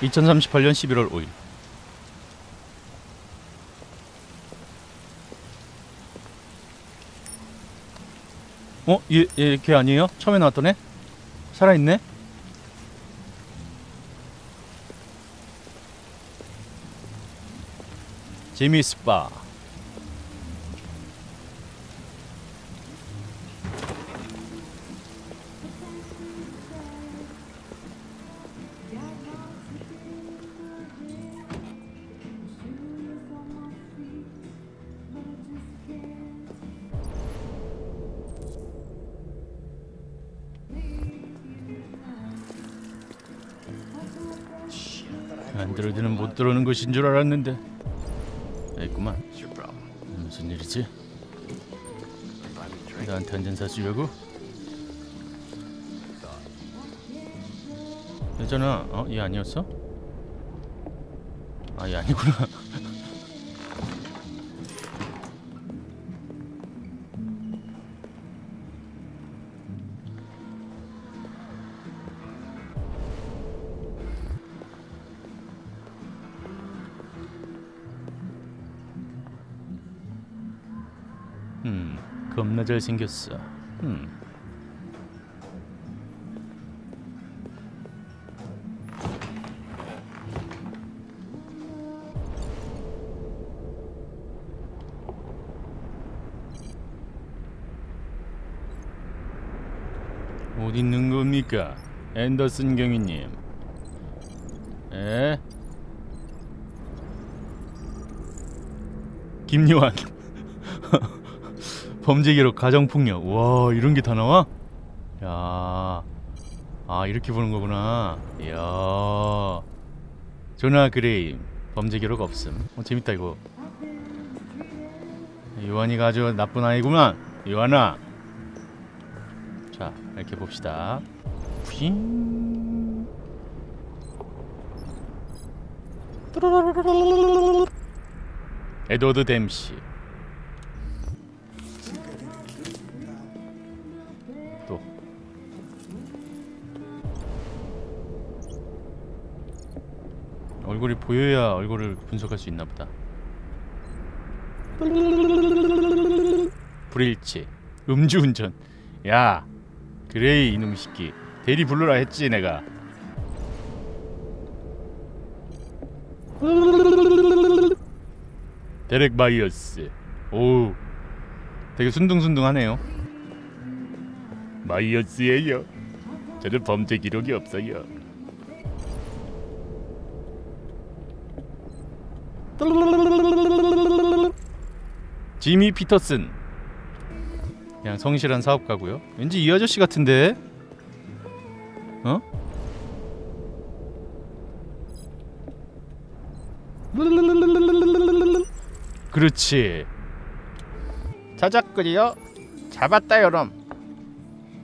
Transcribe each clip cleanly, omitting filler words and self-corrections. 2038년 11월 5일 어? 얘 걔 아니에요? 처음에 나왔던 애? 살아있네? 재미 스파 안드로이드는 못 들어오는 것인 줄 알았는데 있구만. 무슨 일이지? 나한테 한잔 사주려고? 예전아, 어? 얘 아니었어? 아, 얘 아니구나. 겁나 잘생겼어. 어디 있는 겁니까? 앤더슨 경위님. 에? 김요한. 범죄기록, 가정폭력. 와, 이런게 다 나와? 야, 아 이렇게 보는거구나. 이야, 조나 그레임 범죄기록 없음. 재밌다 이거. 요한이가 아주 나쁜 아이구만. 요한아, 자 이렇게 봅시다. 휘잉. 에드워드 댐시. 얼굴이 보여야 얼굴을 분석할 수 있나보다. 불일치. 음주운전. 야, 그레이 이놈 새끼. 대리 불러라 했지 내가. 데렉 마이어스. 오우, 되게 순둥순둥하네요. 마이어스예요. 저는 범죄 기록이 없어요. 지미 피터슨. 그냥 성실한 사업가고요. 왠지 이 아저씨 같은데? 어? 그렇지. 찾았거리요? 잡았다 여럼.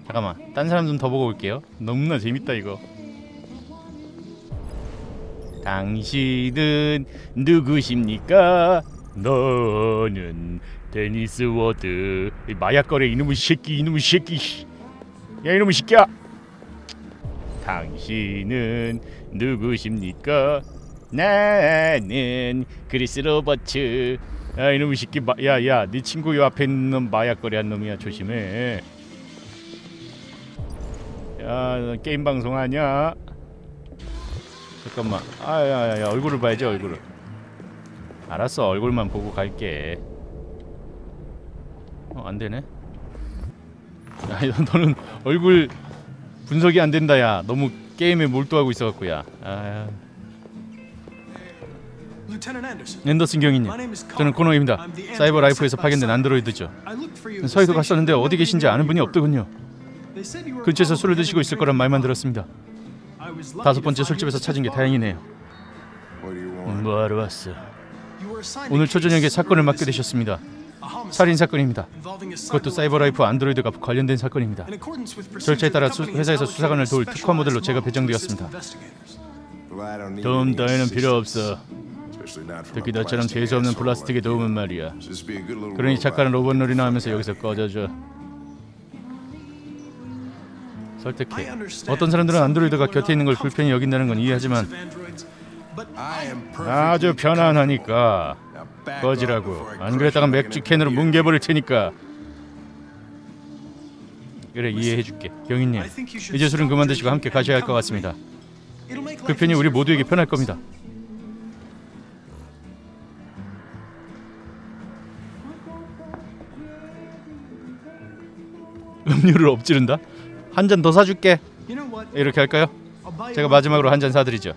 잠깐만, 딴 사람 좀 더 보고 올게요. 너무나 재밌다 이거. 당신은 누구십니까? 너는 데니스 워드. 마약거래 이놈의 새끼, 이놈의 새끼. 야 이놈의 새끼야. 당신은 누구십니까? 나는 크리스 로버츠. 야 이놈의 새끼. 야야, 네 친구 요 앞에 있는 마약거래한 놈이야. 조심해. 야, 너 게임 방송하냐? 잠깐만. 아야야야, 얼굴을 봐야지 얼굴을. 알았어, 얼굴만 보고 갈게. 어, 안되네. 아니 너는 얼굴 분석이 안된다. 야, 너무 게임에 몰두하고 있어갖고. 야, 아야. 앤더슨 경위님, 저는 코너입니다. 사이버 라이프에서 파견된 안드로이드죠. 서희도 갔었는데 어디 계신지 아는 분이 없더군요. 근처에서 술을 드시고 있을 거란 말만 들었습니다. 5번째 술집에서 찾은 게 다행이네요. 뭐하러 왔어? 오늘 초저녁에 사건을 맡게 되셨습니다. 살인 사건입니다. 그것도 사이버라이프 안드로이드가 관련된 사건입니다. 절차에 따라 회사에서 수사관을 도울 특화 모델로 제가 배정되었습니다. 도움 따위는 필요 없어. 특히 나처럼 재수 없는 플라스틱의 도움은 말이야. 그러니 잠깐 로봇놀이나 하면서 여기서 꺼져줘. 설득해. 어떤 사람들은 안드로이드가 곁에 있는 걸 불편히 여긴다는 건 이해하지만 아주 편안하니까 꺼지라고. 안 그랬다가 맥주캔으로 뭉개버릴 테니까. 그래, 이해해줄게. 경인님, 이제 술은 그만 드시고 함께 가셔야 할 것 같습니다. 그 편이 우리 모두에게 편할 겁니다. 음료를 엎지른다? 한 잔 더 사줄게. 이렇게 할까요? 제가 마지막으로 한 잔 사드리죠.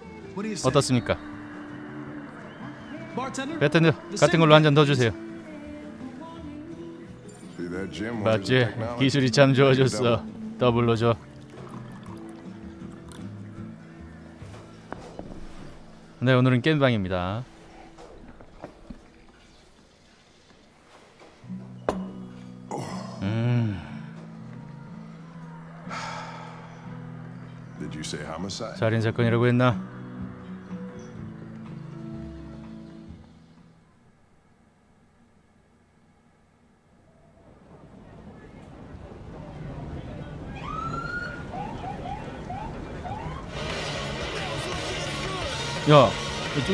어떻습니까? 베텐드, 같은 걸로 한 잔 더 주세요. 맞지? 기술이 참 좋아졌어. 더블로 줘. 네, 오늘은 겜방입니다. 살인 사건이라고 했나? 야,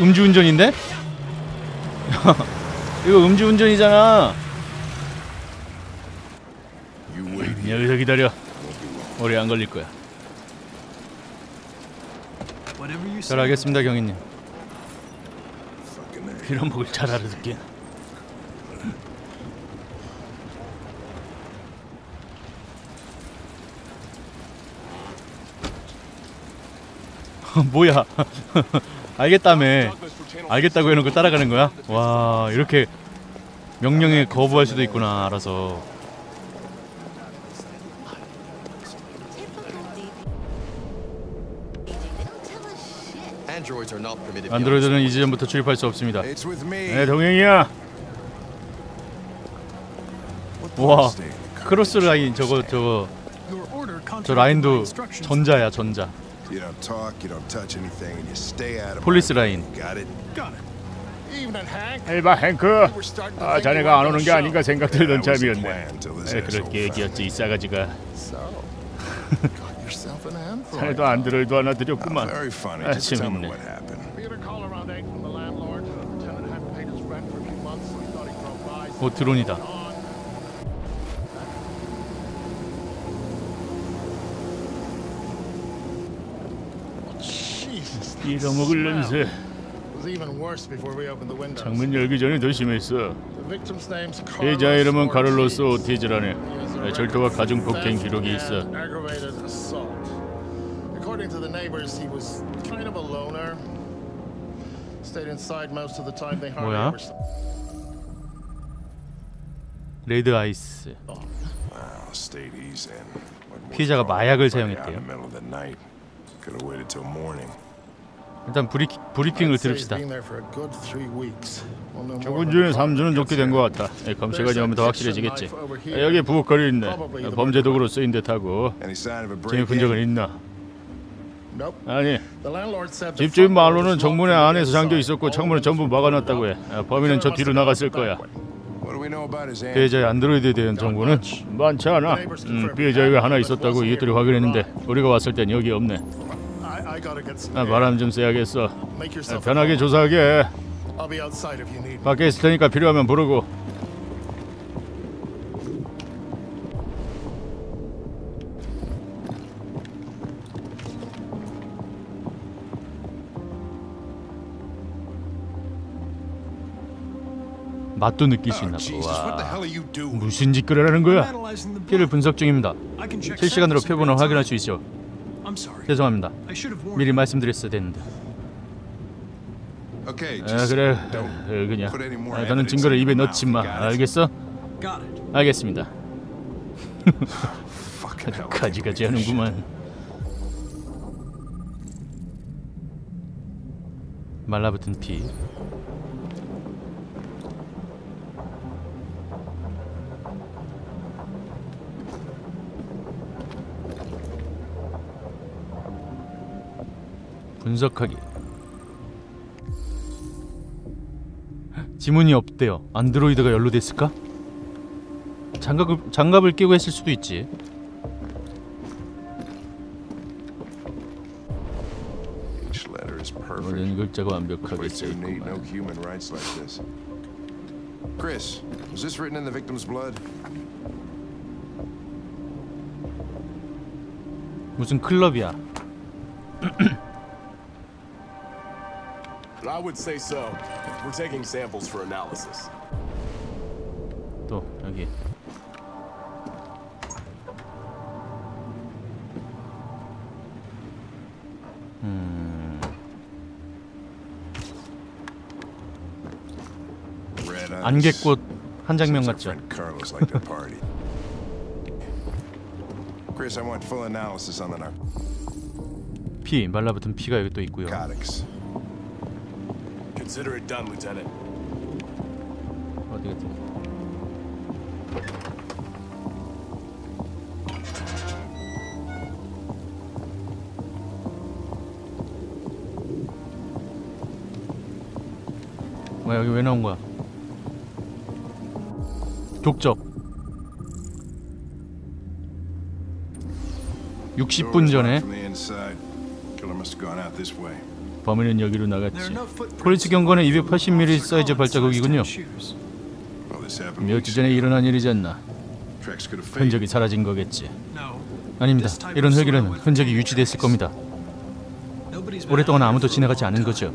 음주운전인데? 야, 이거 음주운전이잖아. 여기서 기다려. 오래 안 걸릴 거야. 잘 알겠습니다, 경인님. 이런 목을 잘 알아듣게. 뭐야? 알겠다며. 알겠다고 해놓고 따라가는 거야? 와, 이렇게 명령에 거부할 수도 있구나. 알아서. 안드로이드는 이전부터 출입할 수 없습니다. 네, 동행이야. 와, 크로스 라인 저거 저 라인도 전자야, 전자. 폴리스 라인. 에이바 헨크, 아, 자네가 안 오는 게 아닌가 생각 들던 참이었네. 네, 그럴 계획이었지, 이 싸가지가. 자네도 안드로이드 하나 드렸구만. 아, 재밌네. 오, 드론이다. 빌어먹을 냄새. 창문 열기 전에 더 심했어. 피해자 이름은 카를로스 오티즈라네. 절도와 가중폭행 기록이 있어. 뭐야? 레드 아이스. 피해자가 마약을 사용했대요. 일단 브리핑을 들읍시다. 조금 전에 3주는 좋게 된 것 같다. 검색하지 않으면 더 확실해지겠지. 여기 부엌거리 있네. 범죄 도구로 쓰인 듯하고. 재미 본 적은 있나? 아니, 집주인 말로는 정문에 안에서 잠겨 있었고 창문은 전부 막아놨다고 해. 범인은 저 뒤로 나갔을 거야. 피해자의 안드로이드에 대한 정보는 많지 않아. 피해자가 하나 있었다고 이웃들이 확인했는데 우리가 왔을 땐 여기 없네. 바람 좀 쐬야겠어. 편하게 조사하게. 밖에 있을 테니까 필요하면 부르고. 맛도 느낄 수 있나 봐. 무슨 짓거리라는 거야? 피를 분석 중입니다. 실시간으로 표본을 확인할 수 있죠. 죄송합니다. 미리 말씀드렸어야 되는데. 아, 그래, 그냥 나는 증거를 입에 넣지 마. 알겠어? 알겠습니다. 가지가지 하는구만. 말라붙은 피. 분석하기. 지문이 없대요. 안드로이드가 연루됐을까? 장갑을 끼고 했을 수도 있지. Each letter is perfect. 모든 글자가 완벽하게 쓰여있구만. Chris, was this written in the victim's blood? 무슨 클럽이야? I would say so. We're taking samples for analysis. 또 여기. 안개꽃 한 장면 같죠. 피, 말라붙은 피가 여기 또 있고요. 어디겠지? 뭐야, 여기 왜 나온 거야? 족적 60분 전에 범인은 여기로 나갔지. 폴리스 경건에 280mm 사이즈 발자국이군요. 며칠 전에 일어난 일이지 않나. 흔적이 사라진 거겠지. 아닙니다. 이런 헬기라면 흔적이 유지됐을 겁니다. 오랫동안 아무도 지나가지 않은 거죠.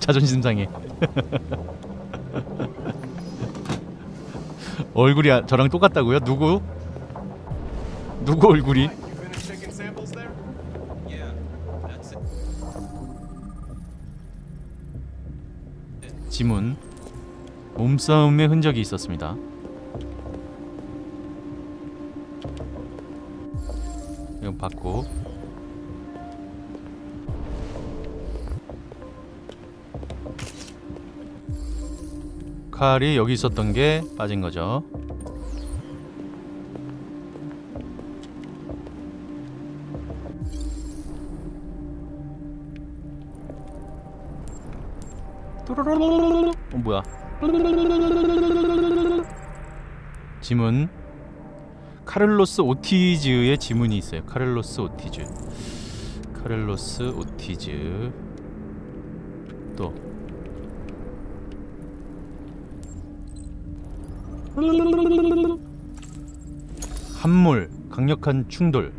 자존심 상해. 얼굴이 저랑 똑같다고요? 누구? 누구 얼굴이? 지문. 몸싸움의 흔적이 있었습니다. 이건 받고. 칼이 여기 있었던 게 빠진 거죠. 뭐야? 지문. 카를로스 오티즈의 지문이 있어요. 카를로스 오티즈. 카를로스 오티즈. 또. 함몰, 강력한 충돌.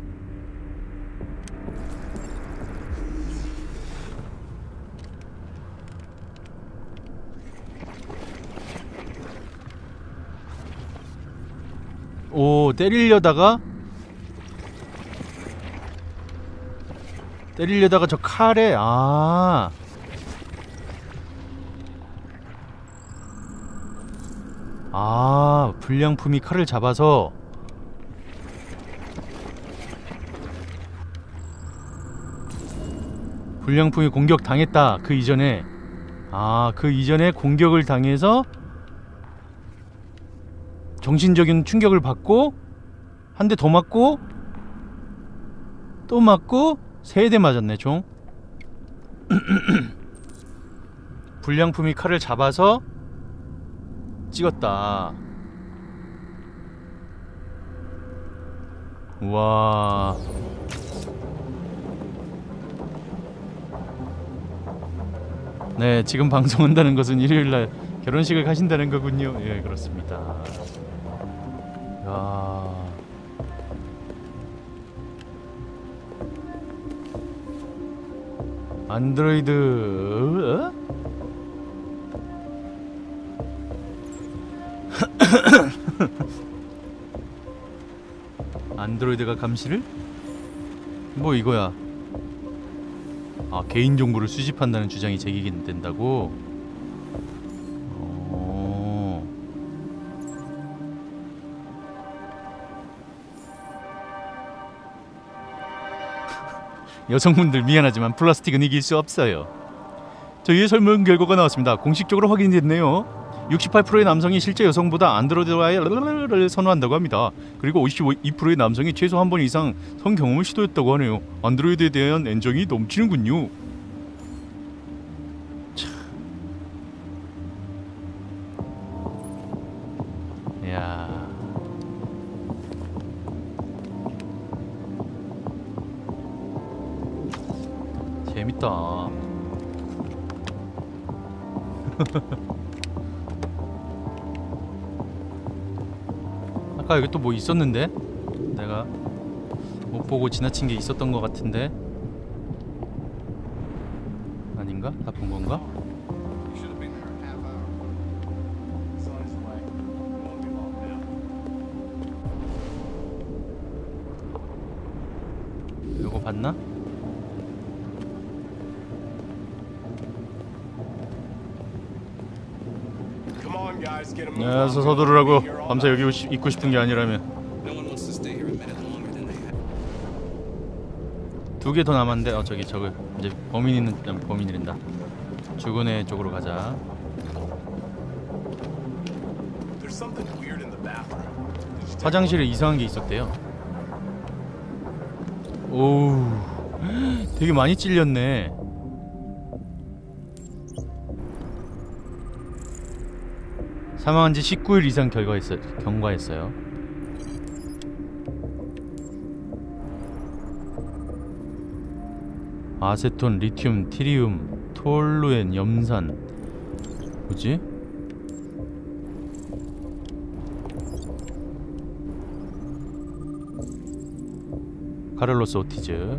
오, 때리려다가 저 칼에 아. 아, 불량품이 칼을 잡아서 불량품이 공격당했다. 그 이전에 아, 그 이전에 공격을 당해서 정신적인 충격을 받고 한 대 더 맞고 또 맞고 세 대 맞았네, 총. 불량품이 칼을 잡아서 찍었다. 와. 네, 지금 방송한다는 것은 일요일날 결혼식을 가신다는 거군요. 예, 그렇습니다. 야. 안드로이드. 어? 안드로이드가 감시를? 뭐 이거야. 아, 개인정보를 수집한다는 주장이 제기된다고? 어... 여성분들 미안하지만 플라스틱은 이길 수 없어요. 저희의 설문 결과가 나왔습니다. 공식적으로 확인됐네요. 68%의 남성이 실제 여성보다 안드로이드를 선호한다고 합니다. 그리고 52%의 남성이 최소 한 번 이상 성경험을 시도했다고 하네요. 안드로이드에 대한 애정이 넘치는군요. 야, 멋있다. 아까 여기 또 뭐 있었는데? 내가 못 보고 지나친 게 있었던 것 같은데? 아닌가? 다 본 건가? 이거 봤나? 야, 서두르라고. 밤새 여기 있고 싶은 게 아니라면. 두 개 더 남았는데, 어 저기 저거 이제 범인이란다. 죽은 애 쪽으로 가자. 화장실에 이상한 게 있었대요. 오우, 되게 많이 찔렸네. 사망한 지 19일 이상 경과했어요. 아세톤, 리튬, 트리움, 톨루엔, 염산. 뭐지? 카를로스 오티즈.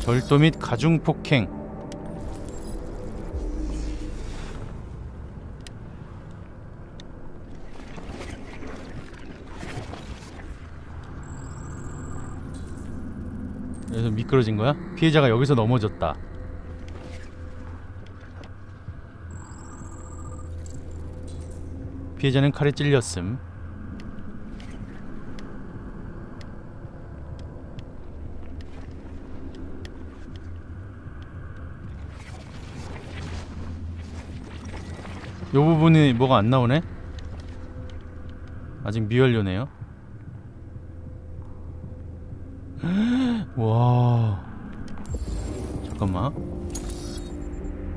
절도 및 가중폭행. 여기서 미끄러진 거야? 피해자가 여기서 넘어졌다. 피해자는 칼에 찔렸음. 요 부분이 뭐가 안 나오네? 아직 미완료네요. 와, 잠깐만,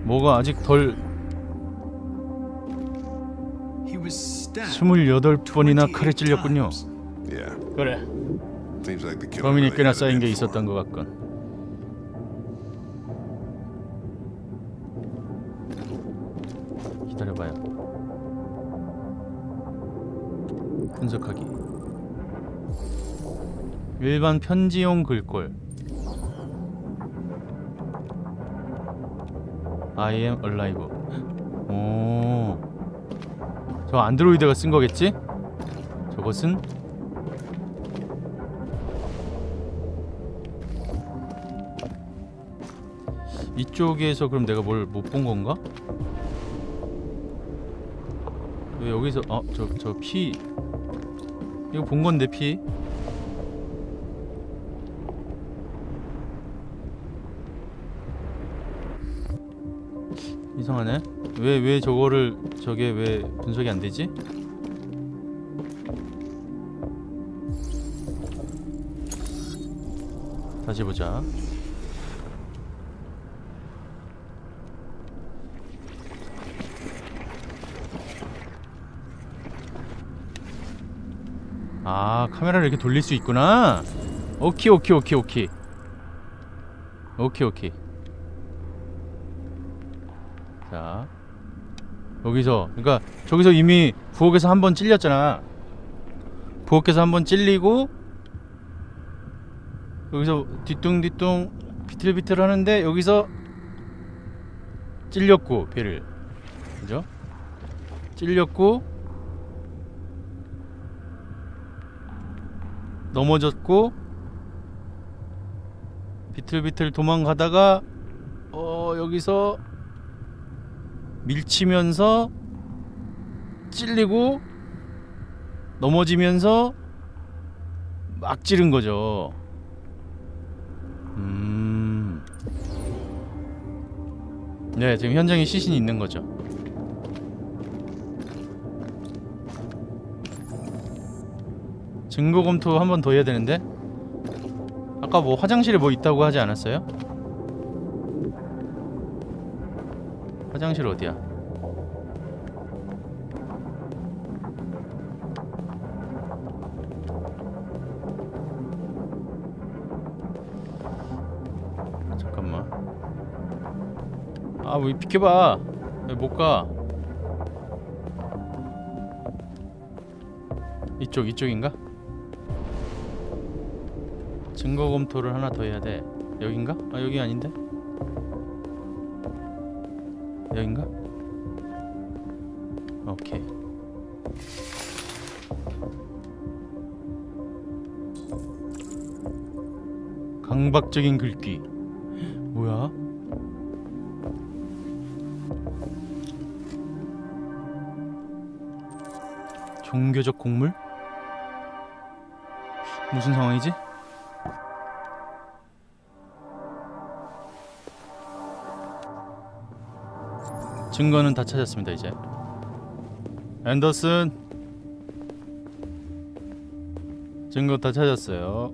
뭐가 아직 덜. 28번이나 칼에 찔렸군요. 그래, 범인이 꽤나 쌓인 게 있었던 것 같군. 기다려봐요. 분석하기. 일반 편지용 글꼴. I am alive. 오, 저 안드로이드가 쓴 거겠지? 저것은? 이쪽에서 그럼 내가 뭘 못 본 건가? 왜 여기서, 어? 저 피, 이거 본 건데, 피? 이상하네? 왜 저거를, 저게 왜 분석이 안 되지? 다시 보자. 아, 카메라를 이렇게 돌릴 수 있구나. 오케이. 자, 여기서, 그러니까 저기서 이미 부엌에서 한번 찔렸잖아. 부엌에서 한번 찔리고 여기서 뒤뚱뒤뚱 비틀비틀 하는데 여기서 찔렸고, 배를, 그죠? 찔렸고 넘어졌고 비틀비틀 도망가다가 여기서 밀치면서 찔리고 넘어지면서 막 찌른 거죠. 네, 지금 현장에 시신이 있는 거죠. 증거 검토 한 번 더 해야 되는데? 아까 뭐 화장실에 뭐 있다고 하지 않았어요? 화장실 어디야? 아, 뭐 비켜봐. 못 가. 이쪽, 이쪽인가? 증거 검토를 하나 더 해야 돼. 여긴가? 아, 여기 아닌데? 여긴가? 오케이. 강박적인 글귀. 뭐야? 종교적 곡물? 무슨 상황이지? 증거는 다 찾았습니다. 이제 앤더슨, 증거 다 찾았어요.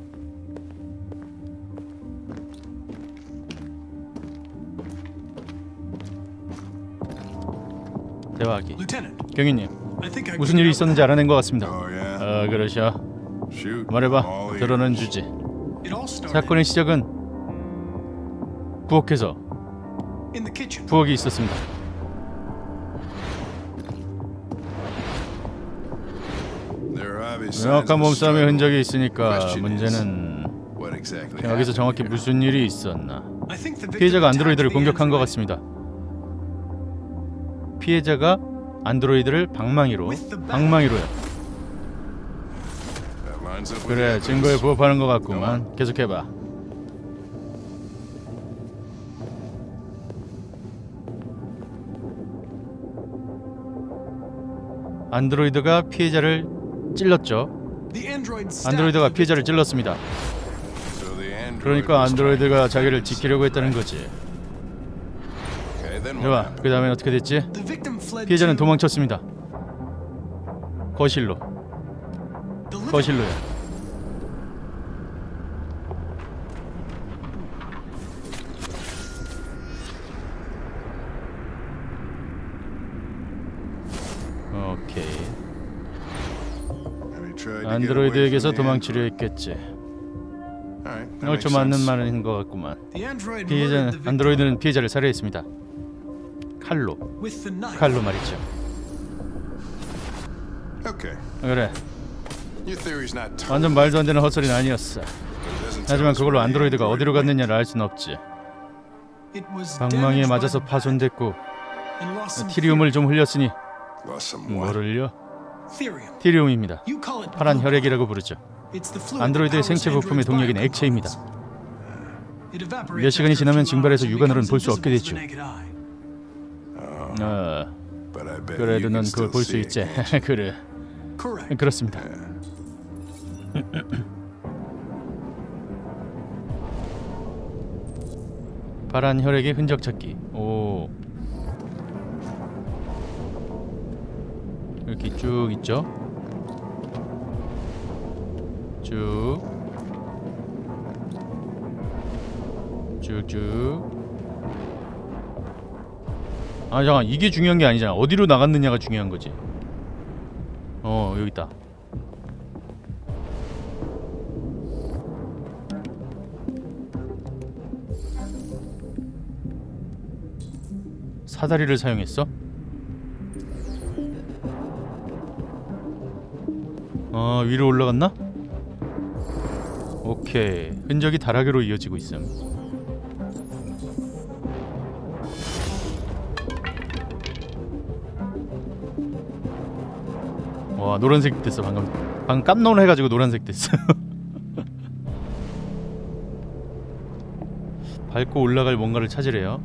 대화하기. 경위님, 무슨 일이 있었는지 알아낸 것 같습니다. 아, 그러셔. 말해봐. 드러난 주지. 사건의 시작은 부엌에서. 부엌이 있었습니다. 명확한 몸싸움의 흔적이 있으니까 문제는 여기서 정확히 무슨 일이 있었나. 피해자가 안드로이드를 공격한 것 같습니다. 피해자가 안드로이드를 방망이로요. 그래, 증거에 부합하는 것 같구만. 계속해봐. 안드로이드가 피해자를 찔렀죠. 안드로이드가 피해자를 찔렀습니다. 그러니까 안드로이드가 자기를 지키려고 했다는 거지. 좋아, 그 다음엔 어떻게 됐지? 피해자는 도망쳤습니다. 거실로요. 오케이. 안드로이드에게서 도망치려 했겠지. 얼추 맞는 말인 것 같구만. 안드로이드는 피해자를 살해했습니다. 칼로 말이죠. 그래. 완전 말도 안 되는 헛소리는 아니었어. 하지만 그걸로 안드로이드가 어디로 갔느냐를 알 순 없지. 방망이에 맞아서 파손됐고 티리움을 좀 흘렸으니. 뭐를요? 티리움입니다. 파란 혈액이라고 부르죠. 안드로이드의 생체 부품의 동력인 액체입니다. 몇 시간이 지나면 증발해서 육안으로는 볼 수 없게 되죠. 그래도 넌 그걸 볼 수 있지. 그래. 그렇습니다. 파란 혈액의 흔적 찾기. 오, 이렇게 쭉 있죠. 쭉쭉쭉. 아, 잠깐, 이게 중요한 게 아니잖아. 어디로 나갔느냐가 중요한 거지. 어, 여기 있다. 사다리를 사용했어? 어, 위로 올라갔나? 오케이. 흔적이 다락으로 이어지고 있음. 와, 노란색 됐어. 방금 깜놀 해가지고 노란색 됐어. 밟고 올라갈 뭔가를 찾으래요.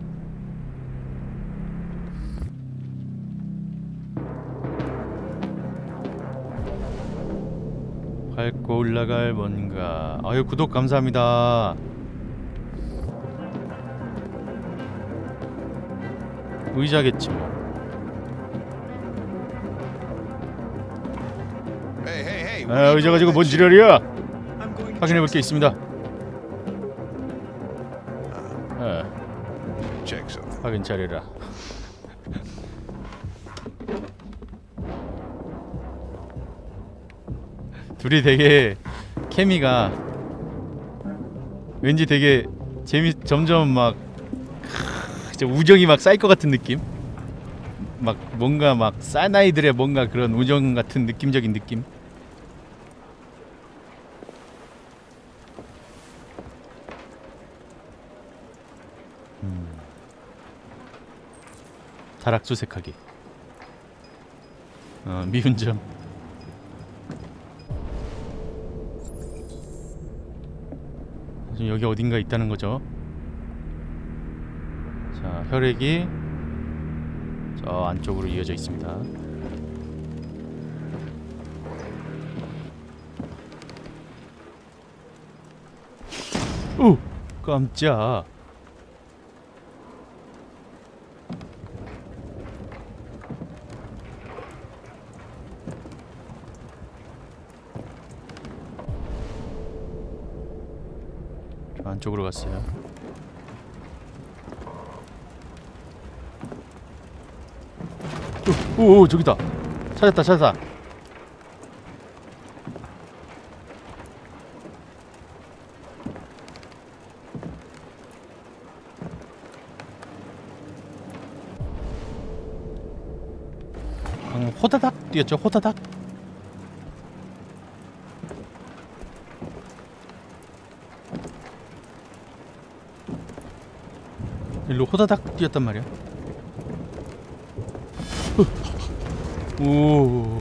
밟고 올라갈 뭔가. 아유, 구독 감사합니다. 의자겠지 뭐. 아, 의자 가지고 뭔 지랄이야? 확인해 볼 게 있습니다. 아, 확인 잘해라. 둘이 되게 케미가 왠지 되게 점점 막 진짜 우정이 막 쌓일 것 같은 느낌? 막 뭔가 막 싸나이들의 뭔가 그런 우정 같은 느낌적인 느낌? 다락수색하기. 미운 점. 지금 여기 어딘가 있다는 거죠. 자, 혈액이 저 안쪽으로 이어져 있습니다. 오! 깜짝. 안쪽으로 갔어요. 오오 저기다. 찾았다 찾았다. 방금 호다닥 뛰었죠. 호다닥. 일로 호다닥 뛰었단 말이야. 오.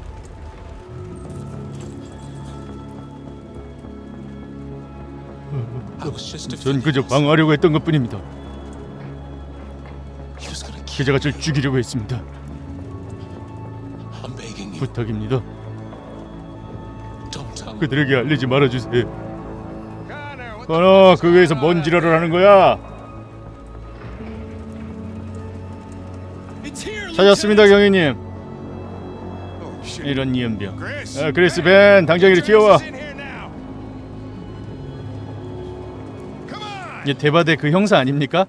전 그저 방어하려고 했던 것뿐입니다. 그자가 절 죽이려고 했습니다. 부탁입니다. 그들에게 알리지 말아주세요. 커너, 그 위에서 뭔 지랄을 하는 거야? 찾았습니다, 경위님. 이런 이연병. 아, 그리스 벤, 당장 이리 뛰어와. 이게 대바대 그 형사 아닙니까?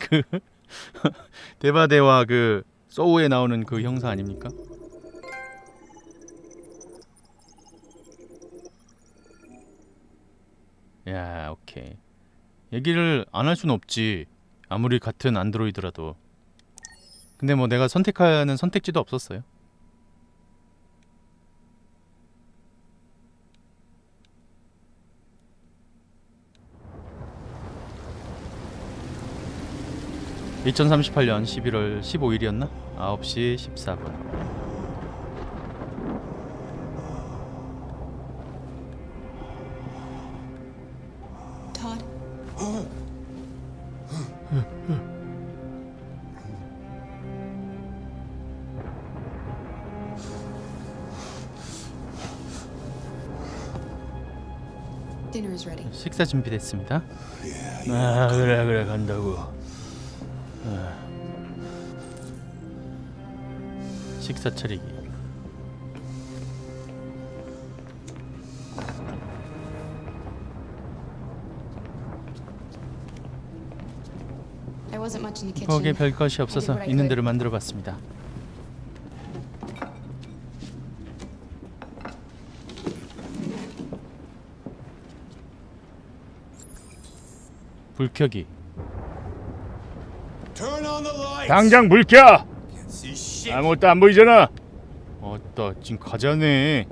그 대바대와 그 소우에 나오는 그 형사 아닙니까? 야, 오케이. 얘기를 안 할 순 없지. 아무리 같은 안드로이드라도. 근데 뭐 내가 선택하는 선택지도 없었어요. (2038년 11월 15일이었나) 9시 14분. 식사 준비됐습니다. 아 그래 그래 간다고. 식사 차리기. 거기에 별 것이 없어서 있는 대로 만들어봤습니다. 불 켜기. 당장 불 켜! 아무것도 안 보이잖아. 어따 지금 가자네.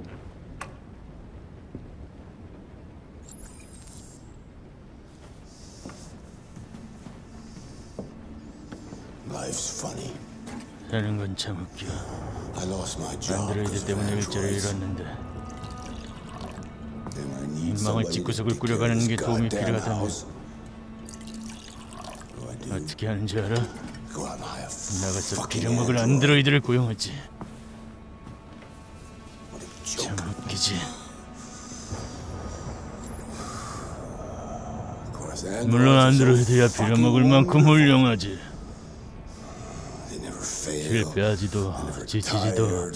사는 건 참 웃겨. 만들어야 때문에 일자를 잃었는데 인망을 짓구석을 꾸려가는 게 도움이 필요하다네. 어떻게 하는 줄 알아? 나가서 빌어먹을 안드로이드를 고용하지. 참 웃기지. 물론 안드로이드야 빌어먹을 만큼 훌륭하지. 실패하지도 지치지도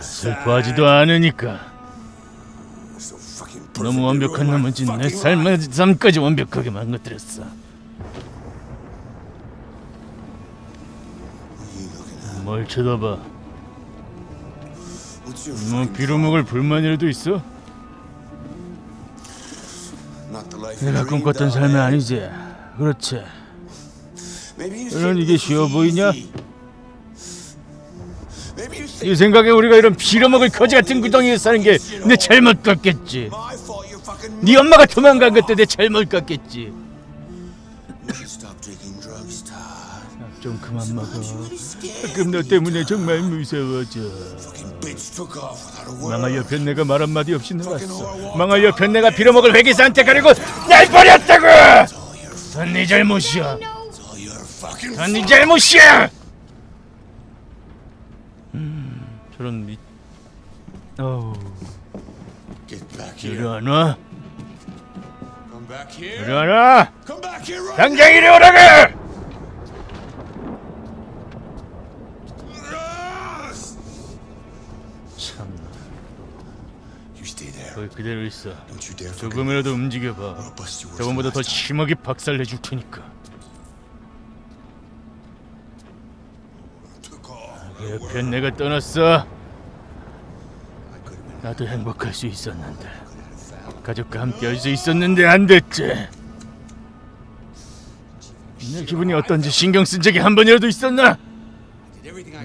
슬퍼하지도 않으니까. 너무 완벽한 나머지 내 삶까지 완벽하게 망가뜨렸어. 뭘 쳐다봐. 뭐 빌어먹을 불만이라도 있어? 내가 꿈꿨던 삶이 아니지. 그렇지. 이런 이게 쉬워 보이냐? 이 생각에 우리가 이런 빌어먹을 거지 같은 구덩이에 사는 게 내 잘못 같겠지. 네 엄마가 도망간 것도 내 잘못 같겠지. 좀 그만 먹어. 가끔 너 때문에 정말 무서워져. 망하여 변내가 말 한마디 없이 나왔어. 망하여 변내가 빌어먹을 회계사한테 가려고 날 버렸다고! 그건 네 잘못이야. 그건 네 잘못이야! 저런 미... 어우... 이리 안 와? 이리 안 와! 당장 이리 오라고! 참나. 거기 그대로 있어. 조금이라도 움직여봐. 저번보다 더 심하게 박살내줄 테니까. 옆엔 내가 떠났어. 나도 행복할 수 있었는데, 가족과 함께 할 수 있었는데 안 됐지. 내 기분이 어떤지 신경 쓴 적이 한 번이라도 있었나?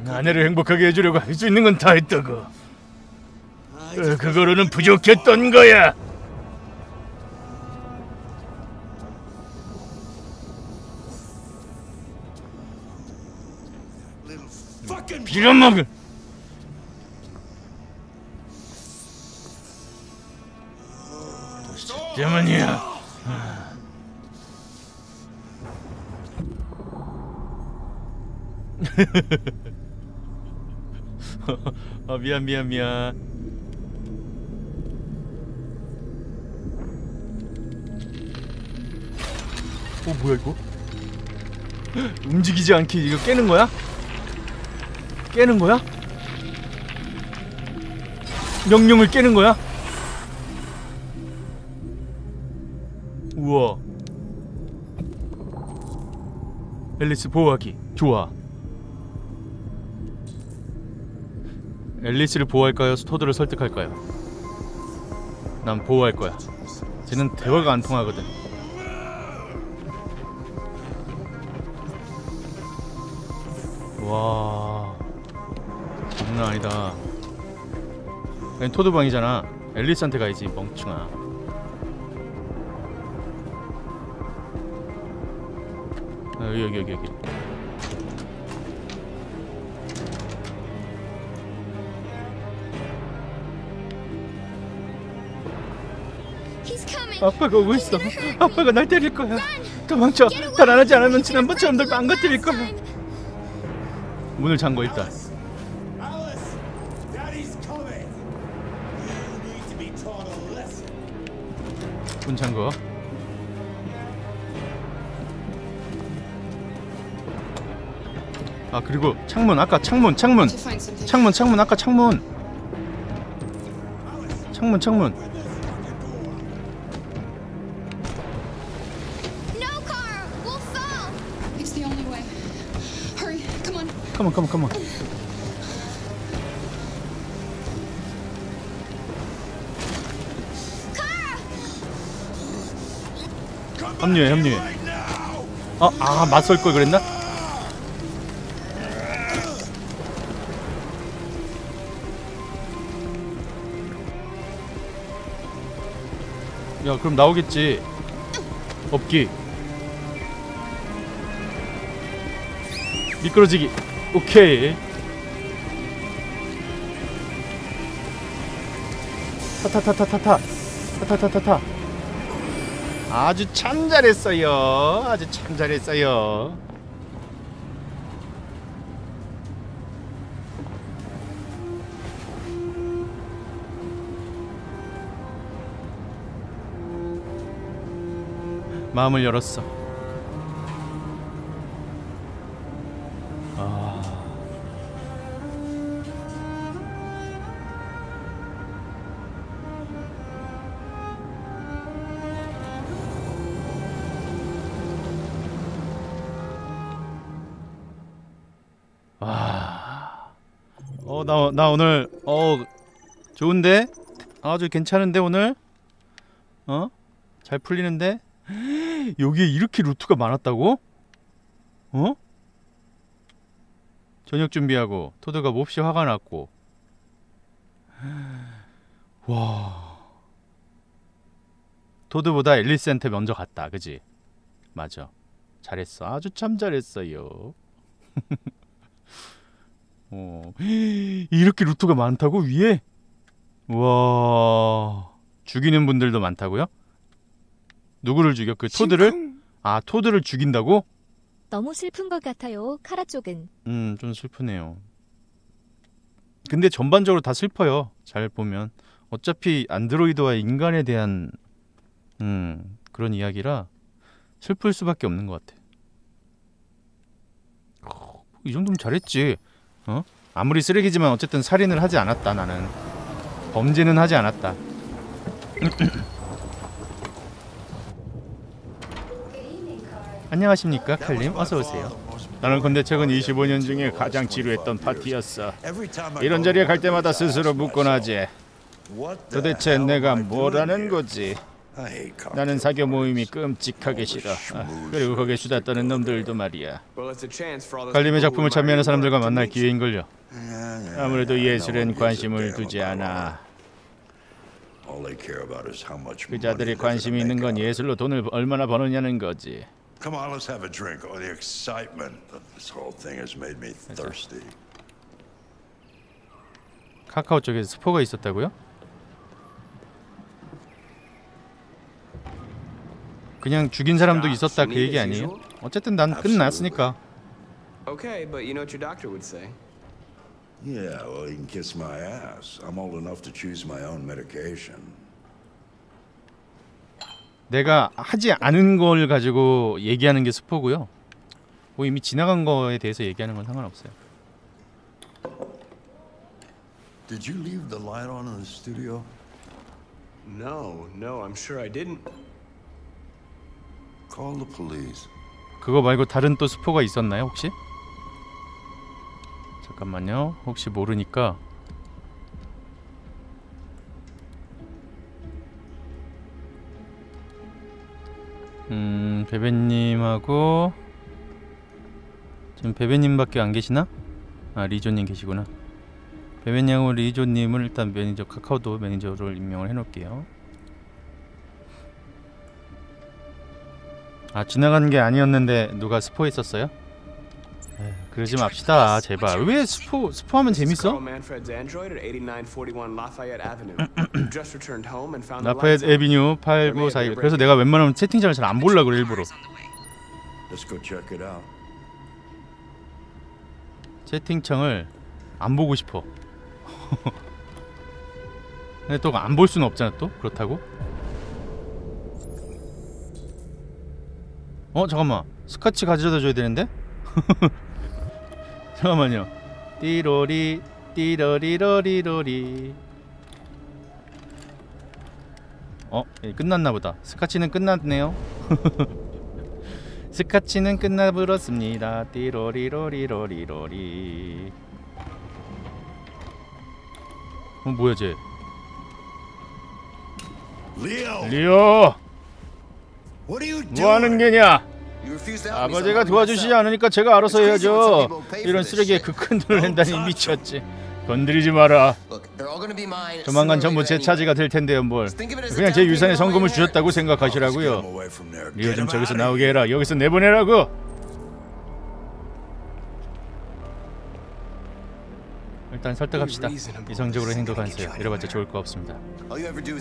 아내를 행복하게 해주려고 할 수 있는 건 다 했다고. 그거로는 부족했던 거야. 빌어먹을! 도대체 때문이야. 아, 미안. 뭐야 이거? 움직이지 않게 이거 깨는 거야? 깨는 거야? 명령을 깨는 거야? 우와. 앨리스 보호하기. 좋아. 앨리스를 보호할까요? 스토드를 설득할까요? 난 보호할 거야. 쟤는 대화가 안 통하거든. 와... 장난 아니다. 아니, 토드방이잖아. 앨리스한테 가야지, 멍충아. 아, 여기. 아빠가 오고 있어. 아빠가 날 때릴 거야. 도망쳐. 달아나지 않으면 지난번처럼 널 망가뜨릴 거야. 문을 잠궈 일단. 문 잠궈. 아 그리고 창문, 아까 창문 아까 창문. Come on. 합류해. 아, 맞설 걸 그랬나? 야, 그럼 나오겠지. 없기. 미끄러지기. 오케이. 타타타타타타. 아주 참 잘했어요. 마음을 열었어. 나 오늘 좋은데? 아주 괜찮은데 오늘? 어? 잘 풀리는데? 여기에 이렇게 루트가 많았다고? 어? 저녁 준비하고 토드가 몹시 화가 났고. 와. 토드보다 앨리스한테 먼저 갔다. 그지? 맞아. 잘했어. 아주 참 잘했어요. 어. 이렇게 루트가 많다고? 위에? 와. 죽이는 분들도 많다고요? 누구를 죽여? 그 토드를? 아, 토드를 죽인다고? 너무 슬픈 것 같아요. 카라 쪽은. 좀 슬프네요. 근데 전반적으로 다 슬퍼요. 잘 보면. 어차피 안드로이드와 인간에 대한 그런 이야기라 슬플 수밖에 없는 것 같아. 이 정도면 잘했지. 어? 아무리 쓰레기지만 어쨌든 살인을 하지 않았다. 나는 범죄는 하지 않았다. 안녕하십니까, 칼님. 어서오세요. 나는 근데 최근 25년 중에 가장 지루했던 파티였어. 이런 자리에 갈 때마다 스스로 묻곤 하지. 도대체 내가 뭐라는 거지? 나는 사교 모임이 끔찍하게 싫어. 그리고 거기에 수다 떠는 놈들도 말이야. 칼님의 작품을 참여하는 사람들과 만날 기회인걸요. 아무래도 예술엔 관심을 두지 않아. 그자들이 관심이 있는 건 예술로 돈을 얼마나 버느냐는 거지. Come on, let's have a drink. Oh, the excitement of this whole thing has made me thirsty. 카카오 쪽에 스포가 있었다고요? 그냥 죽인 사람도 있었다 그 얘기 아니에요? 어쨌든 난 끝났으니까. Okay, but you know what your doctor would say. Yeah, well, you can kiss my ass. I'm old enough to choose my own medication. 내가 하지 않은 걸 가지고 얘기하는 게 스포고요. 뭐 이미 지나간 거에 대해서 얘기하는 건 상관없어요. Did you leave the light on in the studio? No, I'm sure I didn't. Call the police. 그거 말고 다른 또 스포가 있었나요, 혹시? 잠깐만요. 혹시 모르니까. 베베님하고 지금 베베님밖에 안 계시나? 아, 리조님 계시구나. 베베님하고 리조님을 일단 매니저, 카카오도 매니저로 임명을 해놓을게요. 아, 지나간 게 아니었는데 누가 스포했었어요? 에이, 그러지 맙시다 제발. 왜 스포하면 재밌어? 라파엣 에비뉴 8942. 그래서 내가 웬만하면 채팅창을 잘 안 보려고 그래 일부러. 채팅창을 안 보고 싶어. 근데 또 안 볼 수는 없잖아 또. 그렇다고? 어 잠깐만, 스카치 가져다 줘야 되는데? 잠깐만요. 띠로리 띠러리러리러리. 어? 예, 끝났나보다. 스카치는 끝났네요. 스카치는 끝나버렸습니다. 띠로리러리러리러리. 어 뭐야 쟤. 리오! 뭐하는 게냐? 아버지가 도와주시지 않으니까 제가 알아서 해야죠. 이런 쓰레기에 그 큰 돈을 낸다니 미쳤지. 건드리지 마라. 조만간 전부 제 차지가 될 텐데요 뭘. 그냥 제 유산에 성금을 주셨다고 생각하시라고요. 리오 좀 저기서 나오게 해라. 여기서 내보내라고. 일단 설득합시다. 이성적으로 행동하세요. 이래봤자 좋을 거 없습니다.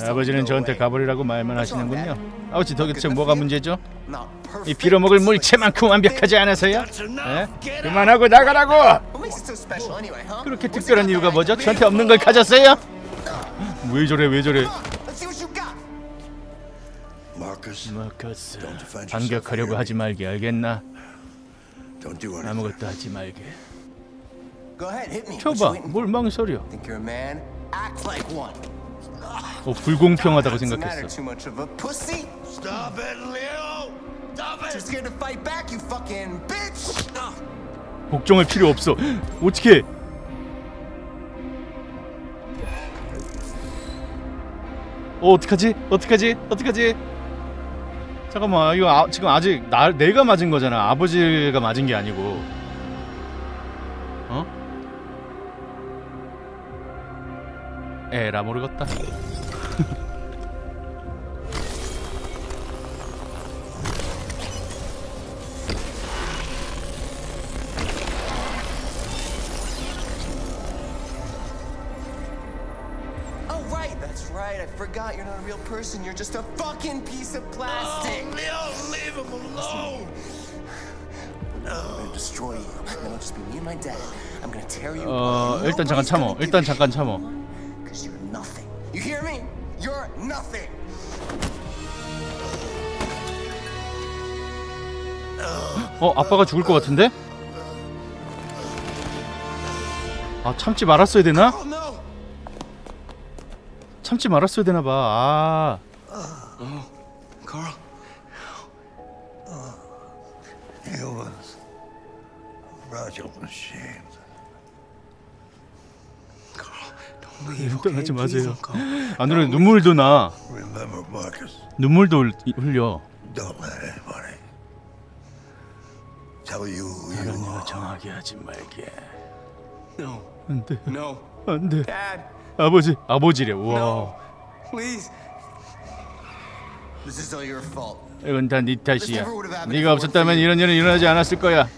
아버지는 저한테 가버리라고 말만 하시는군요. 아버지 도대체 뭐가 문제죠? 이 빌어먹을 물체만큼 완벽하지 않아서요? 네? 그만하고 나가라고! 그렇게 특별한 이유가 뭐죠? 저한테 없는 걸 가졌어요? 왜 저래 왜 저래. 마커스, 반격하려고 하지 말게 알겠나? 아무것도 하지 말게. 쳐봐, 뭘 망설여. 어, 불공평하다고 생각했어. 걱정할 필요 없어. 어떻게? 어떡하지? 어떡하지? 어떡하지? 잠깐만, 이거 지금 아직 내가 맞은 거잖아. 아버지가 맞은 게 아니고. 어? 에라 모르겠다. Forgot you're not a real person. You're just a fucking piece of plastic. No, leave him alone. No. I'm gonna destroy you. Then it'll just be me and my dad. I'm gonna tear you. 일단 잠깐 참어. Cause you're nothing. You hear me? You're nothing. 아빠가 죽을 것 같은데? 아 참지 말았어야 되나? 참지 말았어야 되나 봐. 아. Carl. You was fragile machine. Carl, don't leave. 떠나지 마세요. 안으로 눈물도 나. 눈물도 흘려. Don't let anybody tell you you are. 내가 정하게 하지 말게. No. 안 돼. No. 안 돼. 아버지, 아버지래. 와. 이건 다 네 탓이야. 네가 없었다면 이런 일은 일어나지 않았을 거야.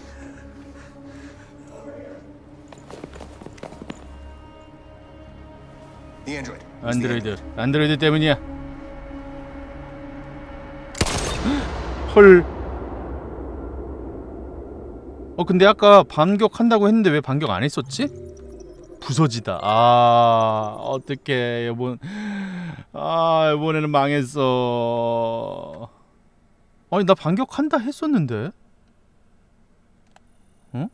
안드로이드 때문이야. 헐. 근데 아까 반격한다고 했는데 왜 반격 안 했었지? 부서지다. 아, 어떡해. 이번에는 망했어. 아니, 나 반격한다 했었는데. 응?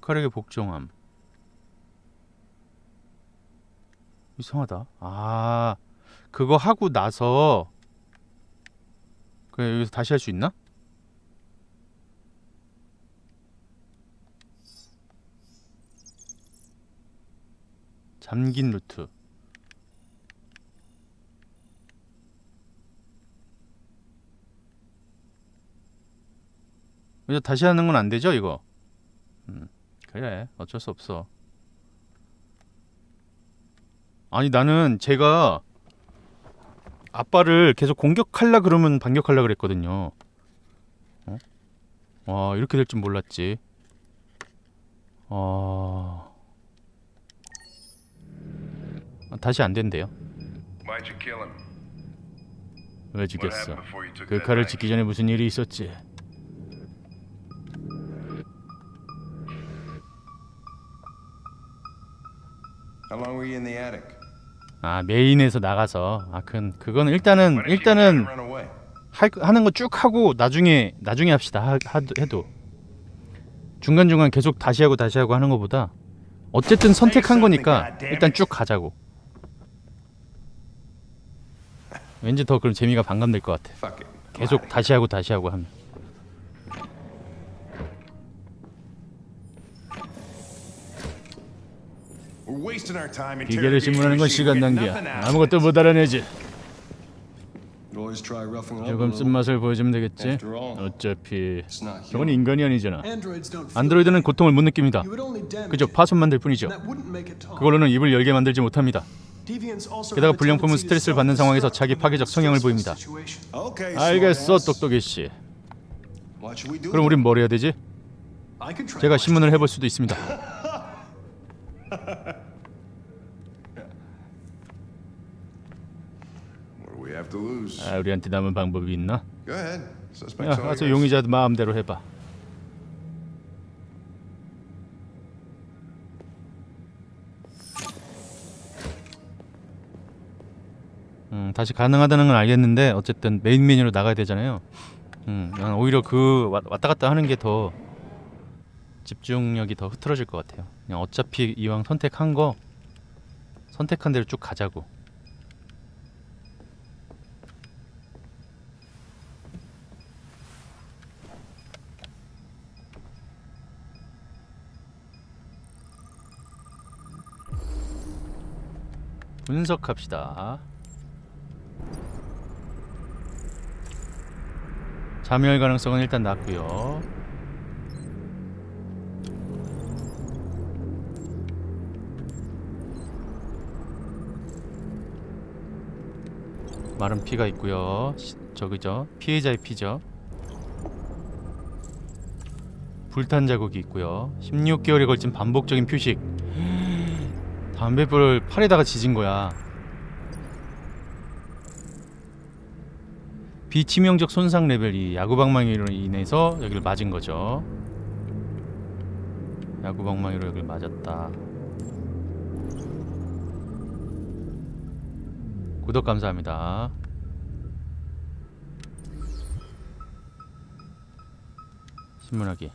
칼에게 복종함. 이상하다. 아, 그거 하고 나서 그래, 여기서 다시 할 수 있나? 잠긴 루트. 이제 다시 하는 건 안 되죠, 이거? 그래, 어쩔 수 없어. 아니, 나는 제가 아빠를 계속 공격하려 그러면 반격하려 그랬거든요. 어? 와, 이렇게 될 줄 몰랐지. 다시 안 된대요. 왜 죽였어? 그 칼을 짓기 전에 무슨 일이 있었지? 아, 메인에서 나가서. 아, 그건 일단은 하는 거 쭉 하고 나중에 합시다. 해도 중간중간 계속 다시 하고 하는 거보다 어쨌든 선택한 거니까 일단 쭉 가자고. 왠지 더 그럼 재미가 반감될 것 같아. 계속 다시 하고 하면. 기계를 질문하는 건 시간 낭비야. 아무것도 못 알아내지. 조금 쓴맛을 보여주면 되겠지. 어차피 저건 인간이 아니잖아. 안드로이드는 고통을 못 느낍니다. 그저 파손만 될 뿐이죠. 그걸로는 입을 열게 만들지 못합니다. 게다가 불량품은 스트레스를 받는 상황에서 자기 파괴적 성향을 보입니다. 알겠어, 똑똑이 씨. 그럼 우린 뭘 해야 되지? 제가 신문을 해볼 수도 있습니다. 아, 우리한테 남은 방법이 있나? 가서 용의자 마음대로 해봐. 다시 가능하다는 건 알겠는데 어쨌든 메인 메뉴로 나가야 되잖아요. 난 오히려 그 왔다 갔다 하는 게 더 집중력이 더 흐트러질 것 같아요. 그냥 어차피 이왕 선택한 거 선택한 대로 쭉 가자고. 분석합시다. 자멸 가능성은 일단 낮고요. 마른 피가 있고요. 저기죠. 피해자의 피죠. 불탄 자국이 있고요. 16개월에 걸친 반복적인 표식. 담뱃불을 팔에다가 지진 거야. 비치명적 손상 레벨 2. 야구방망이로 인해서 여기를 맞은 거죠. 야구방망이로 여기를 맞았다. 구독 감사합니다. 신문하기.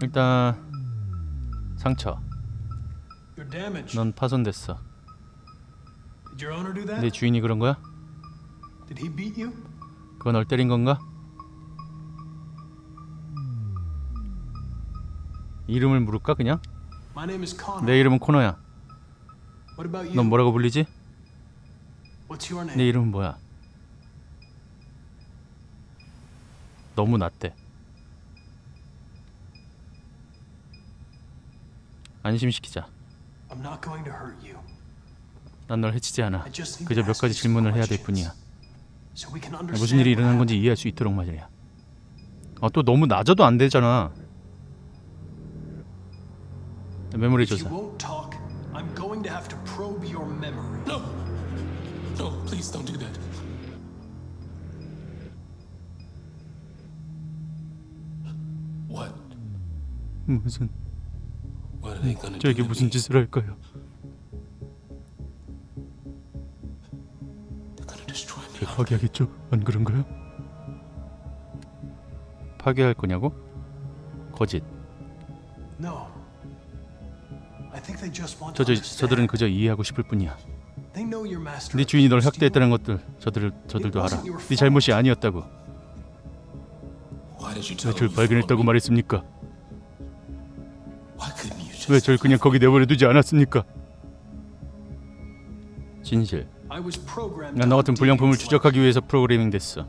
일단 상처. 넌 파손됐어. 내 주인이 그런 거야? 그건 널 때린 건가? 이름을 물을까 그냥? 내 이름은 코너야. 넌 뭐라고 불리지? 내 이름은 뭐야? 너무 낫대. 안심시키자. 난 널 해치지 않아. 그저 몇 가지 질문을 해야 될 뿐이야. 무슨 일이 일어난 건지 이해할 수 있도록 말이야. 아, 또 너무 낮아도 안 되잖아. 메모리 조사. 무슨 저에게 무슨 짓을 할까요? 파괴하겠죠? 안 그런가요? 파괴할 거냐고? 거짓. 저들은 그저 이해하고 싶을 뿐이야. 네 주인이 널 학대했다는 것들 저들도 알아. 네 잘못이 아니었다고. 왜 절 발견했다고 말했습니까? 왜 절 그냥 거기 내버려 두지 않았습니까? 진실. 난 너 같은 불량품을 추적하기 위해서 프로그래밍 됐어.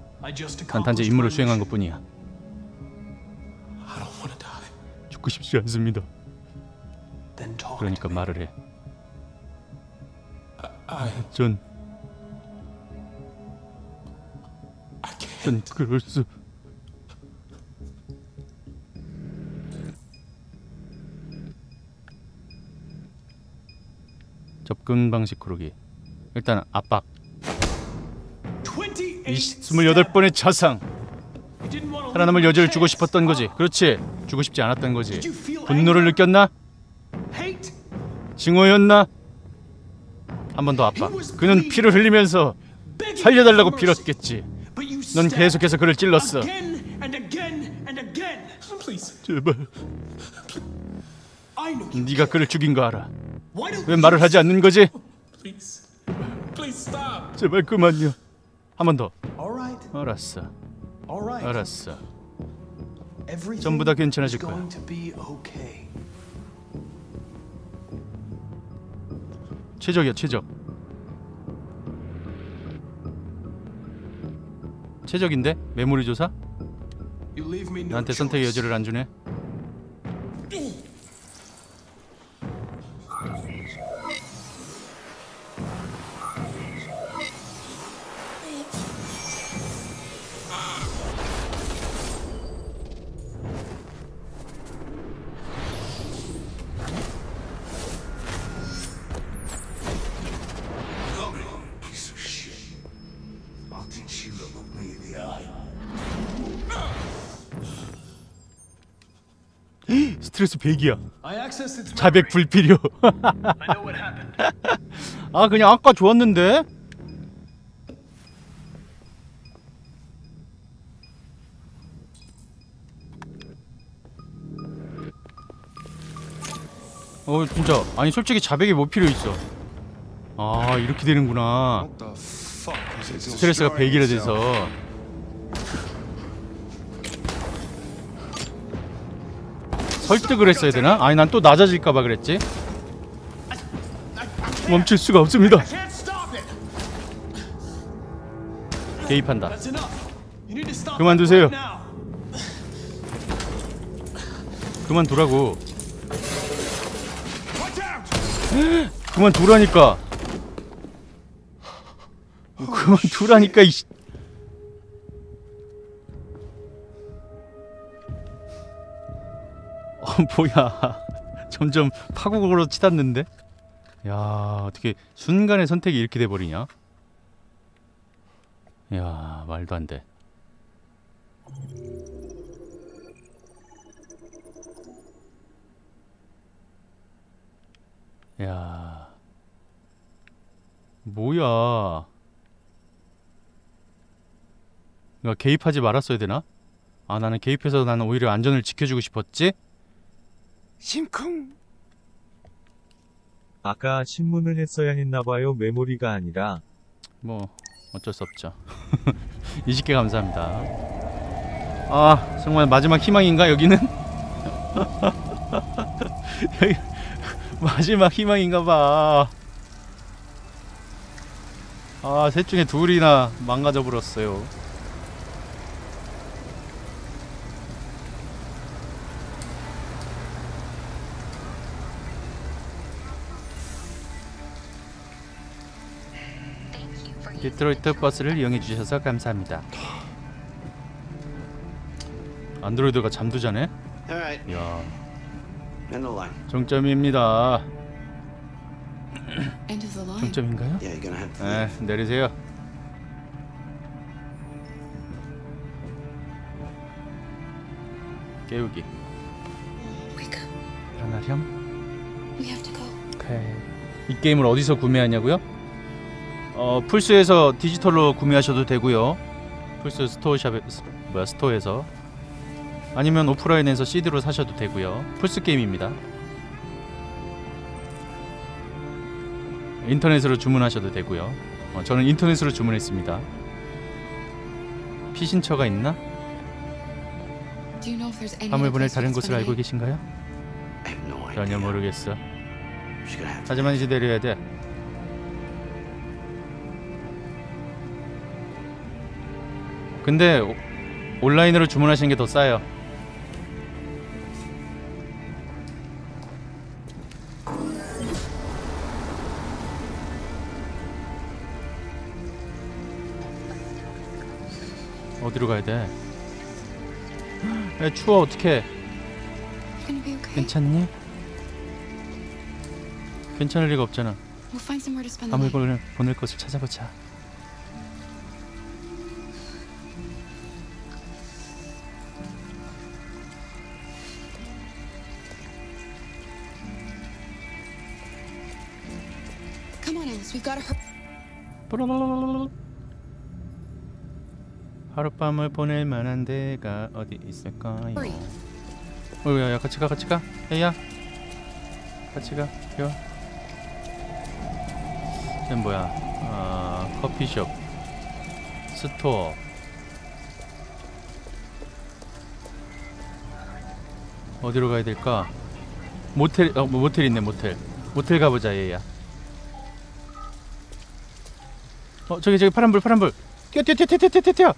난 단지 임무를 수행한 것뿐이야. 죽고 싶지 않습니다. 그러니까 말을 해. 전 그럴 수... 접근 방식 고르기. 일단 압박. 28번의 차상. 살아남을 여지를 주고 싶었던 거지. 그렇지. 주고 싶지 않았던 거지. 분노를 느꼈나? 증오였나? 한 번 더 압박. 그는 피를 흘리면서 살려달라고 빌었겠지. 넌 계속해서 그를 찔렀어. 제발. 네가 그를 죽인 거 알아. 왜 말을 하지 않는 거지? 제발 그만요. 한 번 더. 알았어. 전부 다 괜찮아질 거야. 최적이야, 최적. 최적인데? 메모리 조사? 나한테 선택의 여지를 안 주네. 스트레스 100이야. 자백 불필요. 아 그냥 아까 좋았는데? 어 진짜 아니 솔직히 자백이 뭐 필요 있어. 아 이렇게 되는구나. 스트레스가 100이라 돼서. 설득을 했어야 되나? 아니 난 또 낮아질까봐 그랬지. 멈출 수가 없습니다. 개입한다. 그만두세요. 그만두라고. 그만두라니까. 그만두라니까. 이씨. 뭐야. 점점 파국으로 치닫는데? 야, 어떻게 순간의 선택이 이렇게 돼버리냐? 야, 말도 안 돼. 야, 뭐야. 그러니까 개입하지 말았어야 되나? 아, 나는 개입해서 나는 오히려 안전을 지켜주고 싶었지? 심쿵. 아까 신문을 했어야 했나봐요. 메모리가 아니라. 뭐 어쩔 수 없죠. 20개 감사합니다. 아 정말 마지막 희망인가 여기는? 여기 마지막 희망인가봐. 아 셋 중에 둘이나 망가져버렸어요. 디트로이트 버스를 이용해주셔서 감사합니다. 안드로이드가 잠도 자네? 이야. 정점입니다. 정점인가요? 네, 내리세요. 깨우기. 일어나렴. 오케이. 이 게임을 어디서 구매하냐고요? 플스에서 디지털로 구매하셔도 되고요. 플스 스토어샵에 뭐야 스토어에서 아니면 오프라인에서 CD로 사셔도 되고요. 플스 게임입니다. 인터넷으로 주문하셔도 되고요. 저는 인터넷으로 주문했습니다. 피신처가 있나? 밤을 보낼 다른 곳을 알고 계신가요? 전혀 모르겠어. 하지만 이제 내려야 돼. 근데 온라인으로 주문하시는 게 더 싸요. 어디로 가야 돼? 야, 추워. 어떡해. 괜찮니? 괜찮을 리가 없잖아. 아무 곳을 보낼 곳을 찾아보자. 하룻밤을 보낼 만한 데가 어디 있을까요? 어이야, 같이 가, 같이 가. 에이야, 같이 가. 귀여워. 쟤 뭐야? 아, 커피숍, 스토어. 어디로 가야 될까? 모텔, 모텔 있네, 모텔. 모텔 가보자, 얘야. 저기 저기 파란불 파란불. 뛰어 뛰어 뛰어 뛰어 뛰어 뛰어 뛰어.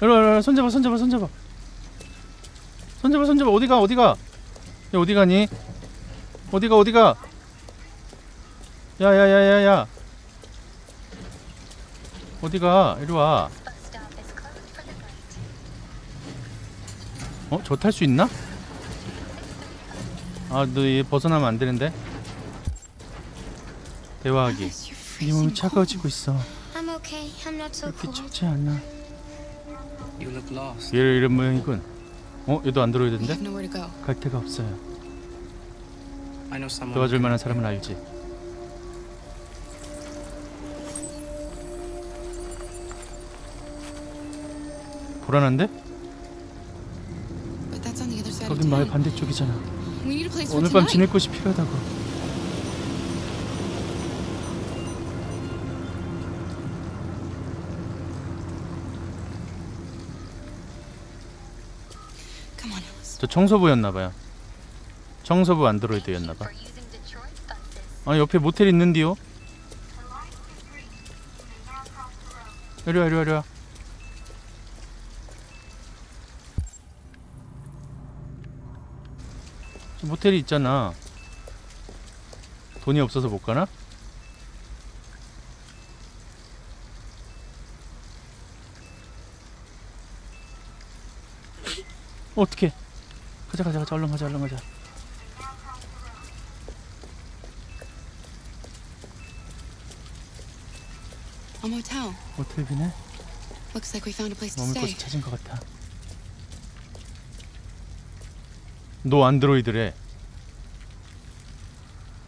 이리와. 손잡아 손잡아 손잡아 손잡아 손잡아. 어디가 어디가. 야 어디가니. 어디가 어디가. 야야야야야 어디가. 이리와. 어? 저 탈 수 있나? 아 너 얘 벗어나면 안 되는데. 대화하기. 네 몸이 차가워지고 있어. 그렇게 춥지 않아. 얘를 이런 모양이군. 어? 얘도 안드로이드인데? 갈 데가 없어요. 도와줄 만한 사람은 알지. 불안한데? 거긴 마을 반대쪽이잖아. 오늘 밤 지낼 곳이 필요하다고. 저 청소부였나봐요. 청소부 안드로이드였나봐. 아, 옆에 모텔 있는디요? 이리와, 이리와, 이리와. 저 모텔이 있잖아. 돈이 없어서 못 가나? 어떡해. 가자, 가자, 가자. 얼른 가자, 얼른 가자. 모텔비네? 머물 곳을 찾은 것 같아. 너 안드로이드래.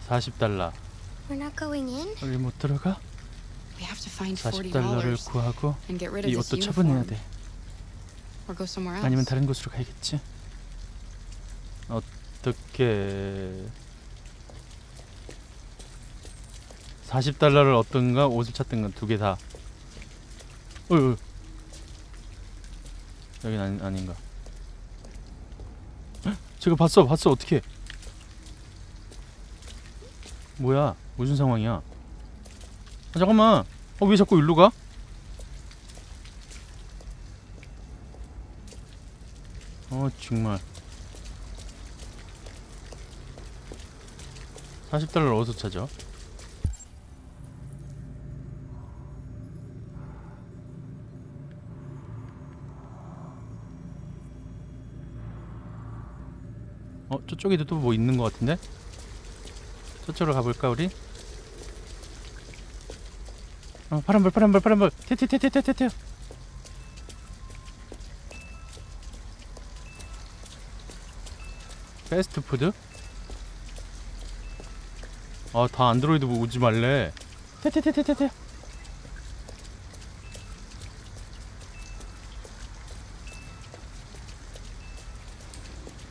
40달러. 우리 못 들어가? 40달러를 구하고 이 옷도 처분해야 돼. 아니면 다른 곳으로 가야겠지? 어떻게... 40달러를 얻든가 옷을 찾든가 두 개 다. 어휴, 여긴 아닌가. 헉, 제가 봤어, 봤어. 어떡해. 뭐야, 무슨 상황이야. 아, 잠깐만. 왜 자꾸 일로 가? 정말. 40달러를 어디서 찾아? 저쪽에도 또 뭐 있는 것 같은데? 저쪽으로 가볼까 우리? 파란불, 파란불, 파란불. 태태태태태태. 패스트푸드? 아, 다 안드로이드 오지 말래. 태태태태태.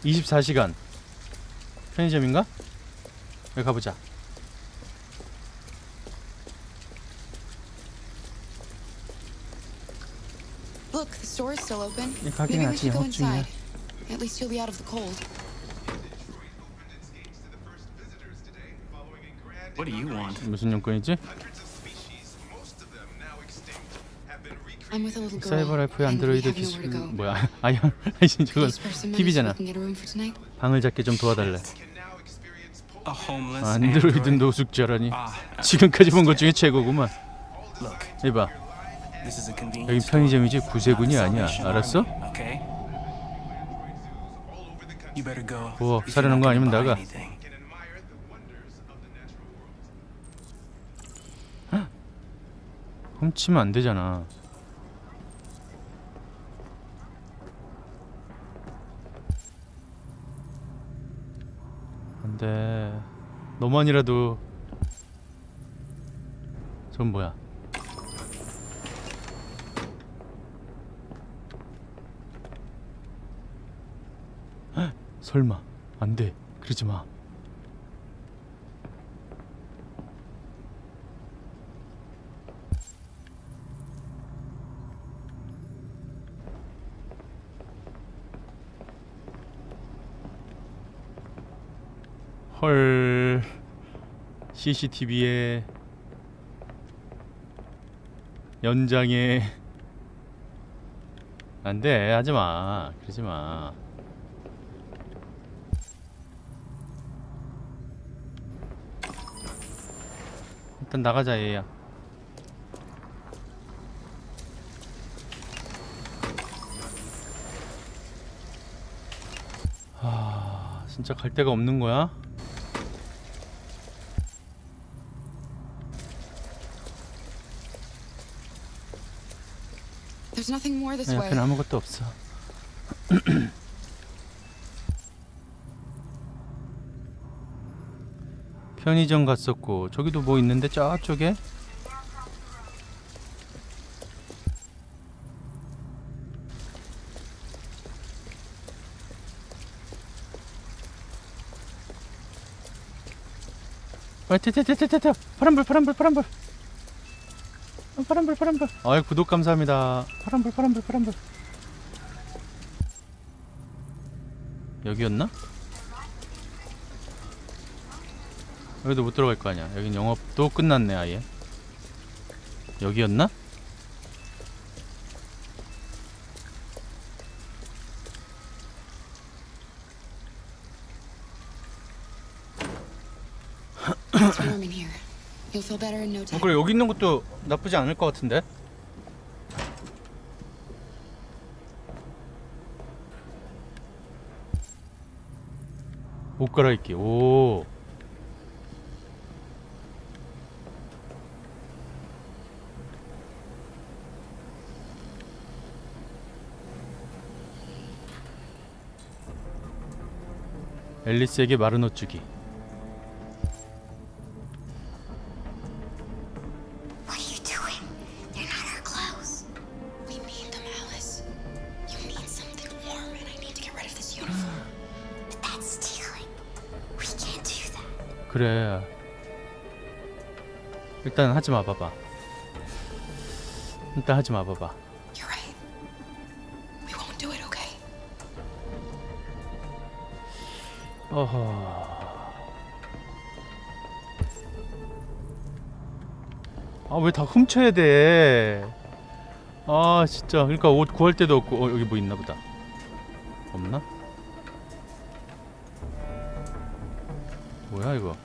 (24시간) 편의점인가? 여기 가보자. 이 가게는 아직 영업 중이야. 무슨 용건이지? 사이버라이프의 안드로이드 기술... 뭐야... 아이언... 아니 저건 TV잖아. 방을 잡게 좀 도와달래. 안드로이드 노숙자라니. 지금까지 본 것 중에 최고구만. 이봐, 여긴 편의점이지 구세군이 아니야. 알았어? 뭐 사려는 거 아니면 나가. 헉? 훔치면 안 되잖아. 네, 너만이라도. 전 뭐야? 헉, 설마 안 돼. 그러지 마. 헐, CCTV에 연장에. 안돼, 하지마, 그러지마. 일단 나가자 얘야. 아, 진짜 갈 데가 없는 거야? 옆에는 아무것도 없어. 편의점 갔었고, 저기도 뭐 있는데 저쪽에? 태태태태태태. 파란불, 파란불, 파란불. 파란불, 파란불. 아이, 구독 감사합니다. 파란불, 파란불, 파란불. 여기였나? 여기도 못 들어갈 거 아니야. 여긴 영업도 끝났네 아예. 여기였나? 그래 여기 있는 것도 나쁘지 않을 것 같은데? 옷 갈아입기. 오. 앨리스에게 마른 옷 주기. 그래 일단 하지 마 봐봐. 일단 하지 마 봐봐. 어허. 아 왜 다 훔쳐야 돼? 아 진짜. 그러니까 옷 구할 데도 없고. 여기 뭐 있나 보다. 없나? 뭐야 이거?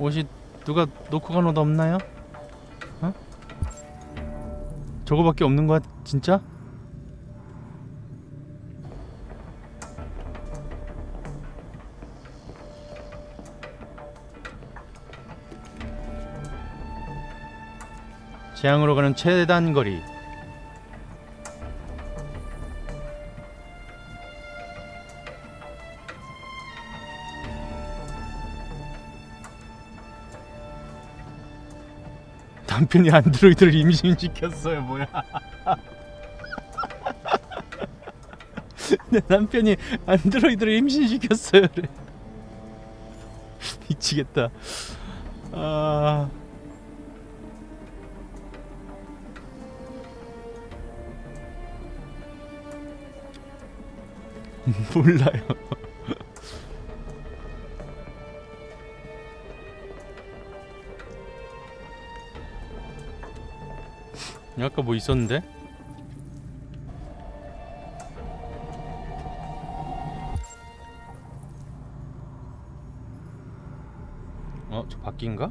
옷이 누가 놓고 간 옷 없나요? 어? 저거밖에 없는 거야? 진짜? 재앙으로 가는 최단 거리. 남편이 안드로이드를 임신시켰어요. 뭐야. 내 남편이 안드로이드를 임신시켰어요. 미치겠다. 아... 몰라요. 아까 뭐 있었는데? 어? 저 바뀐가?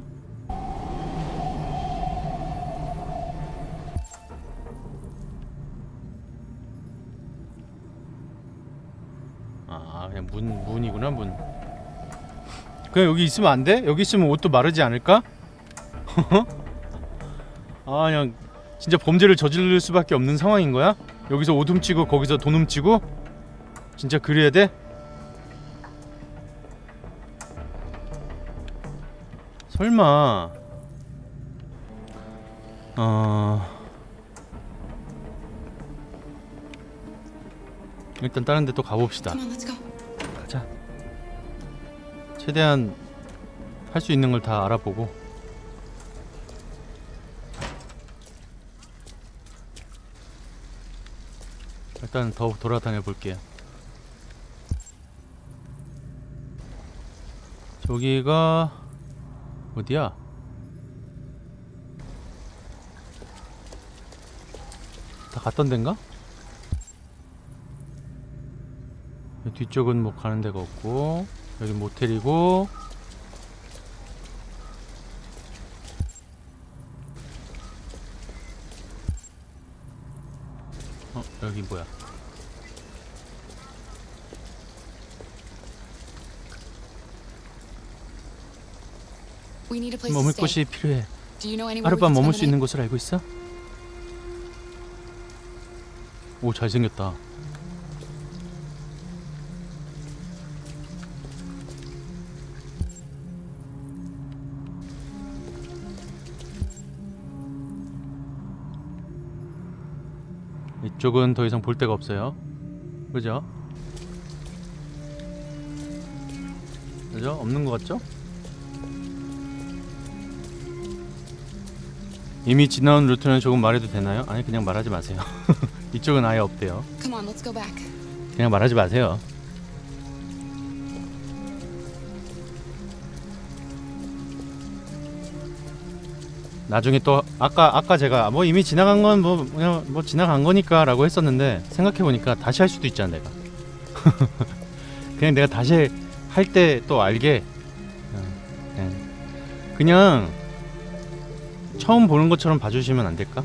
아 그냥 문이구나 문. 그냥 여기 있으면 안 돼? 여기 있으면 옷도 마르지 않을까? 아 그냥 진짜 범죄를 저지를 수밖에 없는 상황인 거야? 여기서 옷 훔치고 거기서 돈 훔치고? 진짜 그래야 돼? 설마. 일단 다른 데 또 가봅시다. 가자. 최대한 할 수 있는 걸 다 알아보고. 일단 더 돌아다녀 볼게요. 저기가 어디야? 다 갔던 덴가? 뒤쪽은 뭐 가는 데가 없고 여기 모텔이고. 여기 뭐야? 머물 곳이 필요해. 하룻밤 머물 수 있는 곳을 알고 있어? 오 잘생겼다. 이쪽은 더 이상 볼 데가 없어요. 그죠? 그죠? 없는 것 같죠? 이미 지나온 루트는 조금 말해도 되나요? 아니 그냥 말하지 마세요. 이쪽은 아예 없대요. 그냥 말하지 마세요. 나중에 또 아까 제가 뭐 이미 지나간 건 뭐 그냥 뭐 지나간 거니까 라고 했었는데, 생각해보니까 다시 할 수도 있잖아 내가. 그냥 내가 다시 할 때 또 알게, 그냥 처음 보는 것처럼 봐주시면 안 될까?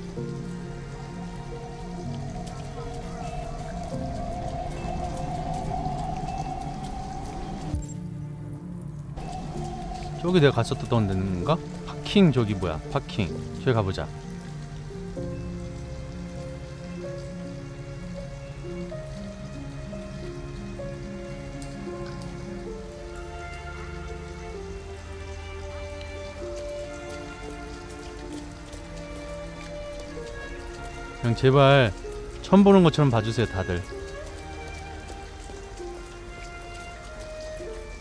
저기 내가 갔었던 데인가? 파킹, 저기 뭐야? 파킹. 저기 가보자. 그냥 제발 처음 보는 것처럼 봐주세요, 다들.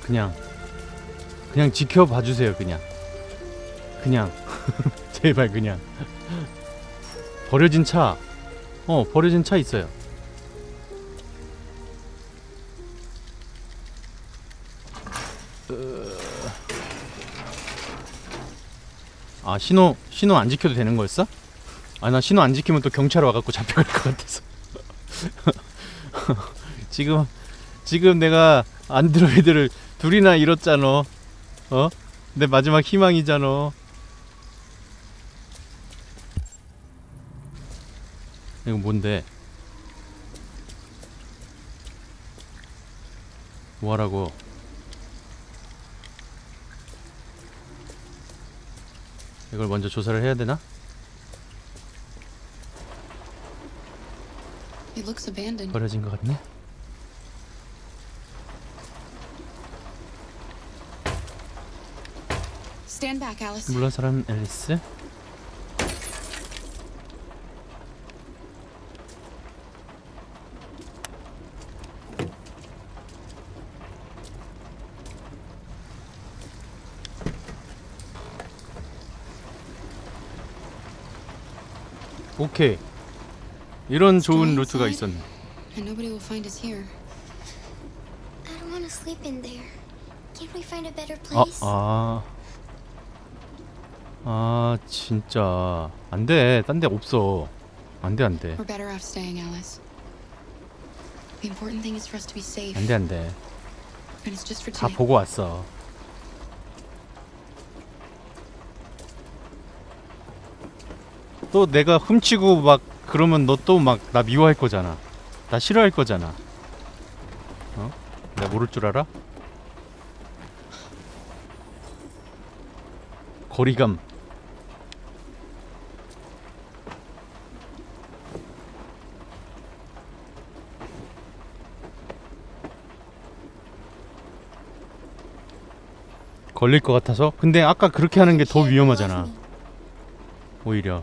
그냥 지켜봐주세요. 그냥 제발 그냥. 버려진 차, 버려진 차 있어요. 아, 신호 안 지켜도 되는 거였어? 아, 나 신호 안 지키면 또 경찰 와갖고 잡혀갈 것 같아서. 지금 내가 안드로이드를 둘이나 잃었잖아. 어? 내 마지막 희망이잖아. 이거 뭔데? 뭐하라고? 이걸 먼저 조사를 해야 되나? 버려진 것 같네? 물론 사람은 앨리스? 오케이. 이런 좋은 루트가 있었네. 아, 진짜 안 돼. 딴 데 없어. 안 돼. 안 돼. 다 보고 왔어. 또 내가 훔치고 막 그러면 너 또 막 나 미워할 거잖아. 나 싫어할 거잖아. 어? 내가 모를 줄 알아? 거리감. 걸릴 것 같아서? 근데 아까 그렇게 하는 게 더 위험하잖아 오히려.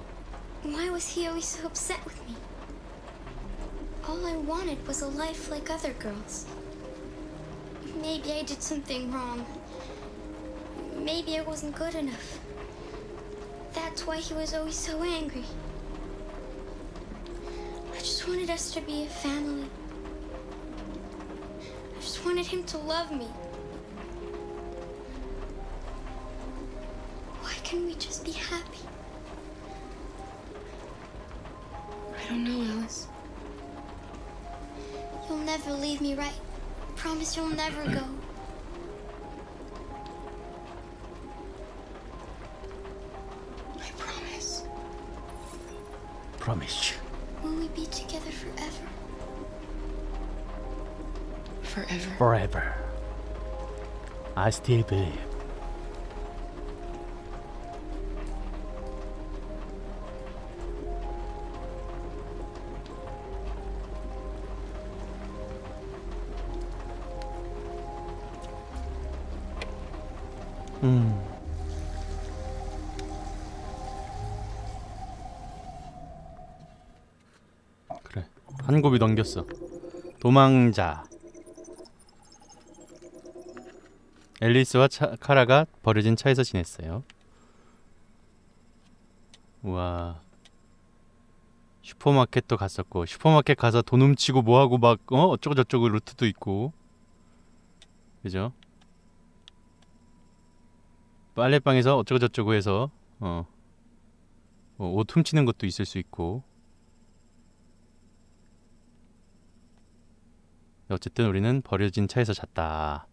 Can we just be happy? I don't know, Alice. You'll never leave me, right? Promise you'll never go. I promise. Promise. Will we be together forever? Forever. Forever. I still believe. 그래, 한 곱이 넘겼어. 도망자. 앨리스와 카라가 버려진 차에서 지냈어요. 우와. 슈퍼마켓도 갔었고, 슈퍼마켓 가서 돈 훔치고 뭐하고 막 어쩌고저쩌고 루트도 있고, 그죠? 빨래방에서 어쩌고저쩌고 해서 옷 훔치는 것도 있을 수 있고. 어쨌든 우리는 버려진 차에서 잤다.